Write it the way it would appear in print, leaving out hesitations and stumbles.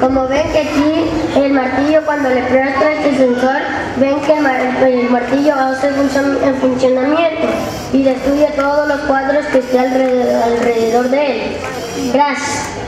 Como ven que aquí el martillo, cuando le presta este sensor, ven que el martillo hace funcionamiento y destruye todos los cuadros que esté alrededor de él. Gracias.